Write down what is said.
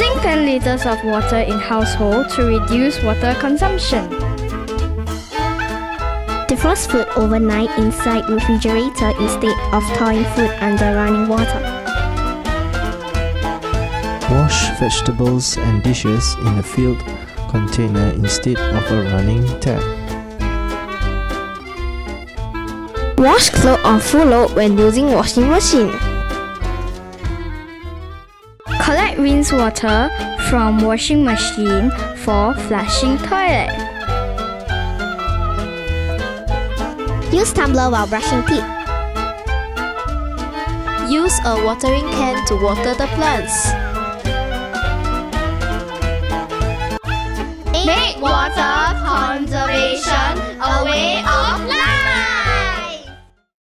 using 10 litres of water in household to reduce water consumption. Defrost food overnight inside refrigerator instead of thawing food under running water. Wash vegetables and dishes in a filled container instead of a running tap. Wash clothes on full load when using washing machine. Collect rinse water from washing machine for flushing toilet. Use tumbler while brushing teeth. Use a watering can to water the plants. Make water conservation a way of life.